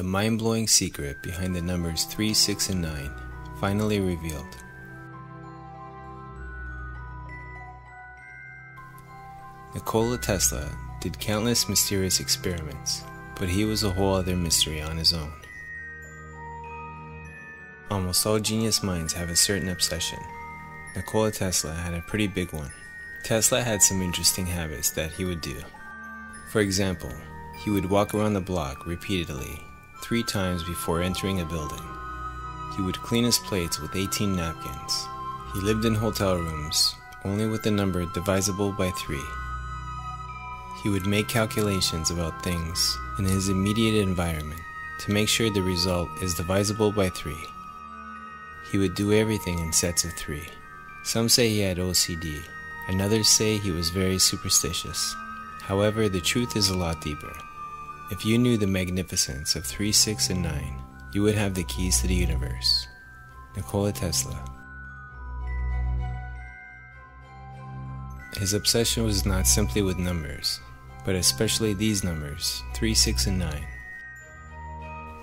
The mind-blowing secret behind the numbers 3, 6, and 9, finally revealed. Nikola Tesla did countless mysterious experiments, but he was a whole other mystery on his own. Almost all genius minds have a certain obsession. Nikola Tesla had a pretty big one. Tesla had some interesting habits that he would do. For example, he would walk around the block repeatedly, 3 times before entering a building. He would clean his plates with 18 napkins. He lived in hotel rooms, only with the number divisible by 3. He would make calculations about things in his immediate environment to make sure the result is divisible by 3. He would do everything in sets of 3. Some say he had OCD, and others say he was very superstitious. However, the truth is a lot deeper. If you knew the magnificence of 3, 6, and 9, you would have the keys to the universe. Nikola Tesla. His obsession was not simply with numbers, but especially these numbers, 3, 6, and 9.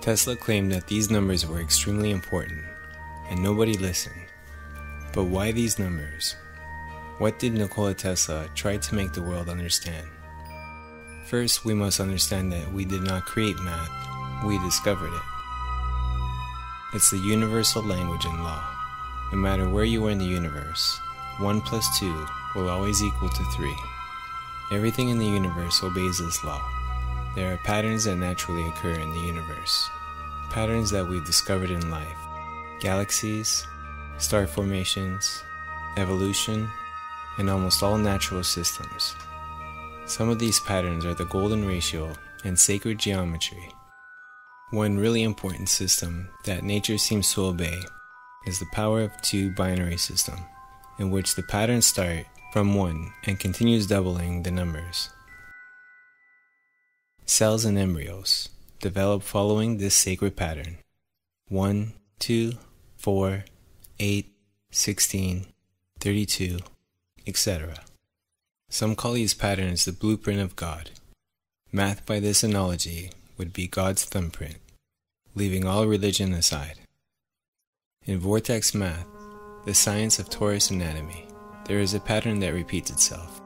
Tesla claimed that these numbers were extremely important, and nobody listened. But why these numbers? What did Nikola Tesla try to make the world understand? First, we must understand that we did not create math, we discovered it. It's the universal language and law. No matter where you are in the universe, 1 plus 2 will always equal to 3. Everything in the universe obeys this law. There are patterns that naturally occur in the universe. Patterns that we've discovered in life. Galaxies, star formations, evolution, and almost all natural systems. Some of these patterns are the golden ratio and sacred geometry. One really important system that nature seems to obey is the power of 2 binary system, in which the patterns start from 1 and continues doubling the numbers. Cells and embryos develop following this sacred pattern: 1, 2, 4, 8, 16, 32, etc. Some call these patterns the blueprint of God. Math, by this analogy, would be God's thumbprint, leaving all religion aside. In vortex math, the science of torus anatomy, there is a pattern that repeats itself: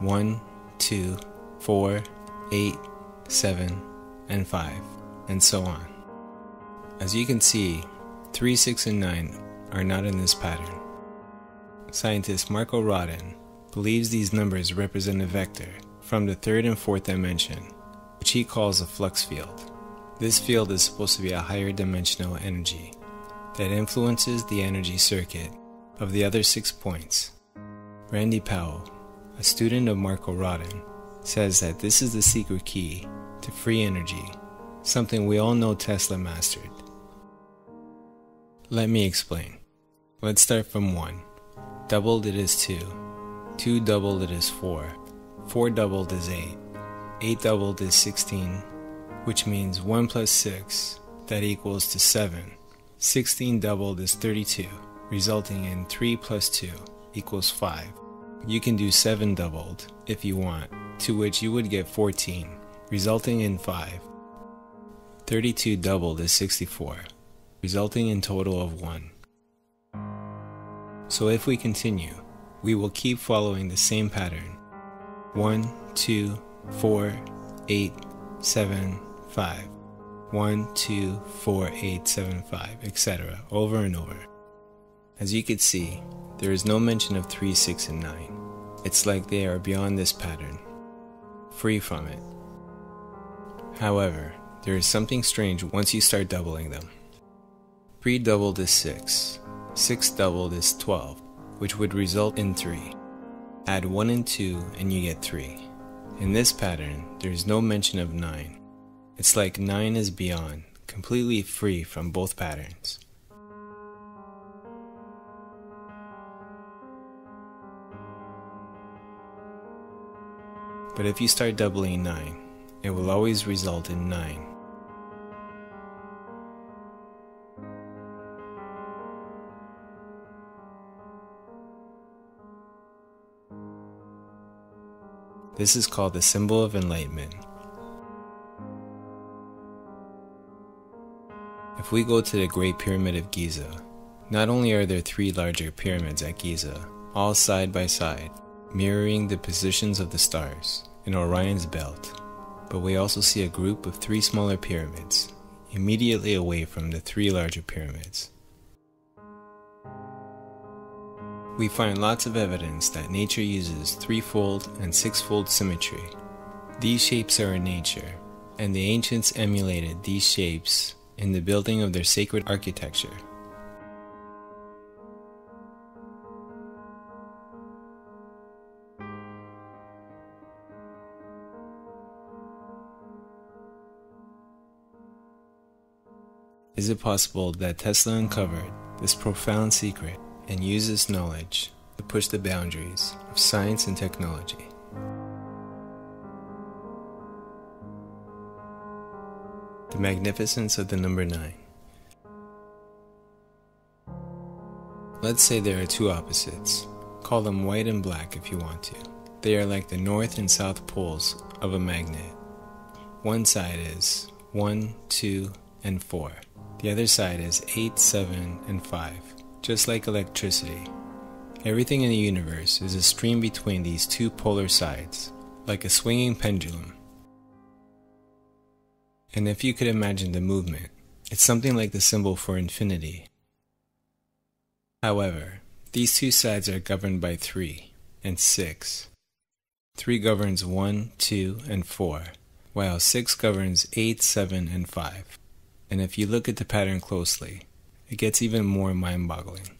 1, 2, 4, 8, 7, and 5, and so on. As you can see, 3, 6, and 9 are not in this pattern. Scientist Marco Rodin believes these numbers represent a vector from the 3rd and 4th dimension, which he calls a flux field. This field is supposed to be a higher dimensional energy that influences the energy circuit of the other 6 points. Randy Powell, a student of Marco Rodin, says that this is the secret key to free energy, something we all know Tesla mastered. Let me explain. Let's start from 1. Doubled it is 2. 2 doubled it is 4, 4 doubled is 8, 8 doubled is 16, which means 1 plus 6, that equals to 7, 16 doubled is 32, resulting in 3 plus 2 equals 5. You can do 7 doubled if you want, to which you would get 14, resulting in 5. 32 doubled is 64, resulting in total of 1. So if we continue, we will keep following the same pattern: 1, 2, 4, 8, 7, 5, 1, 2, 4, 8, 7, 5, etc., over and over. As you can see, there is no mention of 3, 6, and 9. It's like they are beyond this pattern, free from it. However, there is something strange once you start doubling them. 3 doubled is 6, 6 doubled is 12, which would result in 3. Add 1 and 2 and you get 3. In this pattern, there is no mention of 9. It's like 9 is beyond, completely free from both patterns. But if you start doubling 9, it will always result in 9. This is called the symbol of enlightenment. If we go to the Great Pyramid of Giza, not only are there three larger pyramids at Giza, all side by side, mirroring the positions of the stars in Orion's belt, but we also see a group of three smaller pyramids, immediately away from the three larger pyramids. We find lots of evidence that nature uses threefold and sixfold symmetry. These shapes are in nature, and the ancients emulated these shapes in the building of their sacred architecture. Is it possible that Tesla uncovered this profound secret and used this knowledge to push the boundaries of science and technology? The magnificence of the number 9. Let's say there are two opposites. Call them white and black if you want to. They are like the north and south poles of a magnet. One side is 1, 2, and 4. The other side is 8, 7, and 5. Just like electricity, everything in the universe is a stream between these two polar sides, like a swinging pendulum. And if you could imagine the movement, it's something like the symbol for infinity. However, these two sides are governed by 3 and 6. 3 governs 1, 2, and 4, while 6 governs 8, 7, and 5. And if you look at the pattern closely, it gets even more mind-boggling.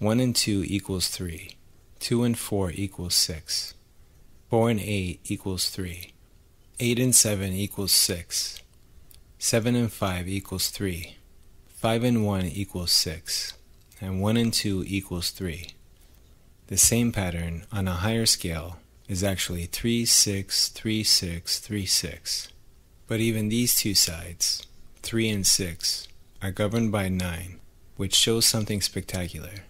1 and 2 equals 3. 2 and 4 equals 6. 4 and 8 equals 3. 8 and 7 equals 6. 7 and 5 equals 3. 5 and 1 equals 6. And 1 and 2 equals 3. The same pattern on a higher scale is actually 3, 6, 3, 6, 3, 6. But even these two sides, 3 and 6, are governed by 9, which shows something spectacular.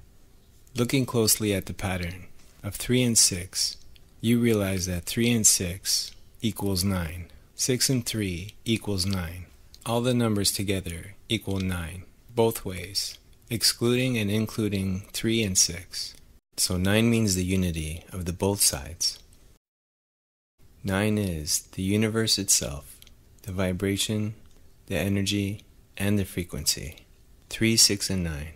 Looking closely at the pattern of 3 and 6, you realize that 3 and 6 equals 9. 6 and 3 equals 9. All the numbers together equal 9, both ways, excluding and including 3 and 6. So 9 means the unity of the both sides. 9 is the universe itself, the vibration, the energy, and the frequency. 3, 6, and 9.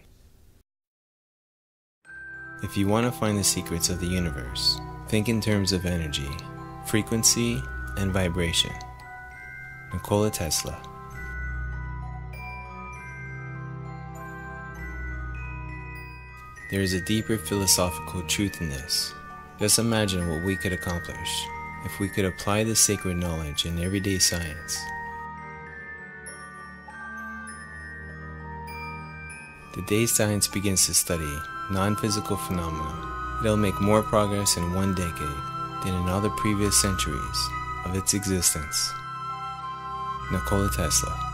If you want to find the secrets of the universe, think in terms of energy, frequency, and vibration. Nikola Tesla. There is a deeper philosophical truth in this. Just imagine what we could accomplish if we could apply this sacred knowledge in everyday science. The day science begins to study non-physical phenomena, it'll make more progress in one decade than in all the previous centuries of its existence. Nikola Tesla.